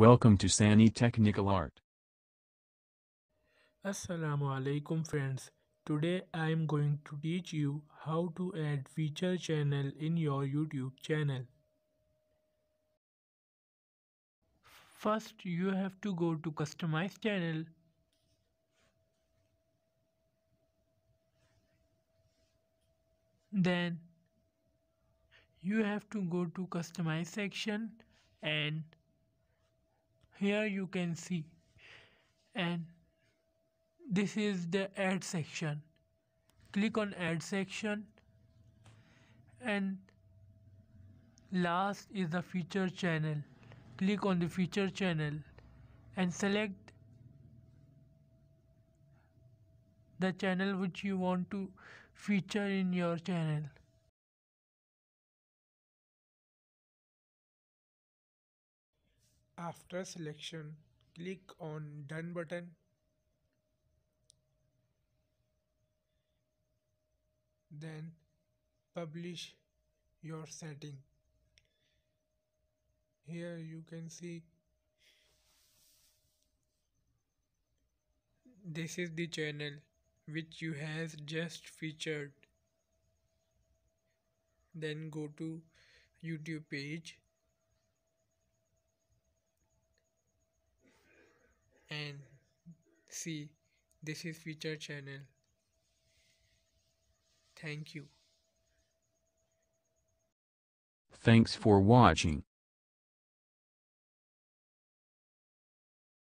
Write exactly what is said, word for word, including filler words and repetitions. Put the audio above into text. Welcome to SANI Technical Art. Assalamu alaikum friends. Today I am going to teach you how to add feature channel in your YouTube channel. First you have to go to customize channel. Then you have to go to customize section, and here you can see, and this is the add section. Click on add section, and last is the feature channel. Click on the feature channel and select the channel which you want to feature in your channel. After selection, click on Done button. Then publish your setting. Here you can see this is the channel which you has just featured. Then go to YouTube page and see, this is feature channel. Thank you. Thanks for watching.